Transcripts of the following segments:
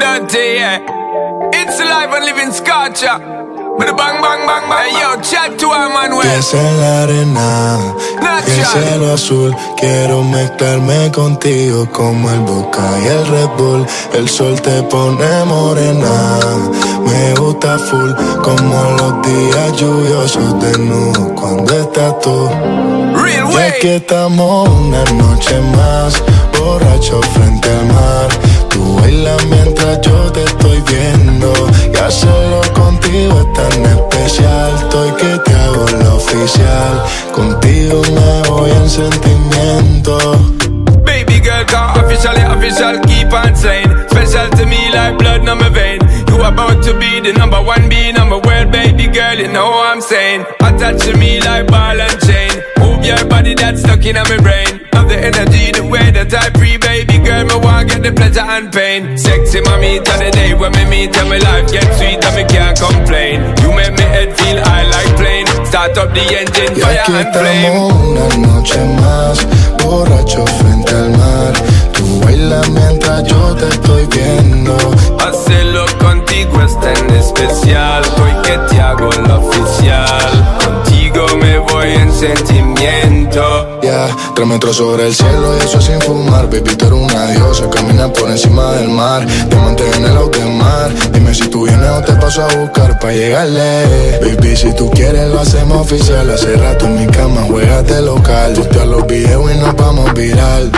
Dirty, yeah. It's alive and living scorcher. But bang, bang, bang, bang. Yo, chat to a Manuel. Que es el arena, que es el azul. Quiero mezclarme contigo como el Boca y el Red Bull. El sol te pone morena, me gusta full. Como los días lluviosos desnudos cuando estás tú. Real way. Ya que estamos una noche más, borracho frente al mar. Tú bailas mientras yo te estoy viendo, y hacerlo contigo es tan especial. Estoy que te hago la oficial, contigo me voy en sentimiento. Baby girl, call officially official, keep on saying. Special to me like blood in my vein. You about to be the number one being on my world, baby girl, you know what I'm saying. Attach to me like ball and chain. Move your body that's stuck in my brain. Love the energy, the way that I breathe, baby girl, me want get the pleasure and pain. Sexy mommy, till the day when me meet and my life get sweet and me can't complain. You make me head feel high like plane. Start up the engine, fire and flame. Una noche más, borracho frente al mar. Tú bailas mientras yo te estoy viendo. Hacerlo contigo es tan especial, hoy que te hago lo oficial. Contigo me voy en sentimiento. Yeah. 3 metros sobre el cielo y eso sin fumar. Baby, tú eres una diosa, camina por encima del mar. Te mantén en el alto mar. Dime si tú vienes o te paso a buscar pa' llegarle. Baby, si tú quieres lo hacemos oficial. Hace rato en mi cama, juégate local. Busca los videos y nos vamos viral.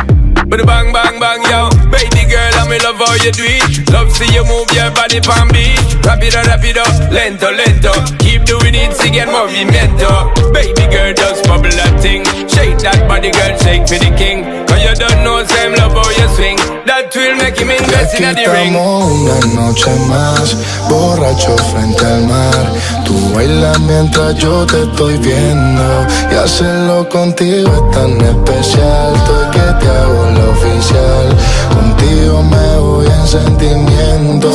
But bang, bang, bang, yo. Baby girl, I'm in love how you do it. Love see you move your body pan beat. Rapido, rapido, lento, lento. Keep doing it, see get movimiento. Baby girl, just bubble that thing. Shake that body, girl, shake for the king. Cause you don't know same love how you swing. That will make him invest in the ring. Una noche más, borracho frente al mar. Tú bailas mientras yo te estoy viendo, y hacerlo contigo es tan especial. Estoy que te hago lo oficial, contigo me voy en sentimiento.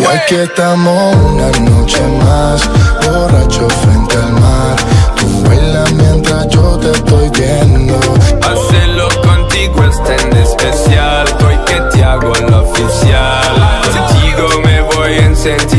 Y aquí estamos una noche más, borracho frente al mar. Tú bailas mientras yo te estoy viendo. Hacerlo contigo es tan especial, hoy que te hago lo oficial. Contigo me voy en sentimiento.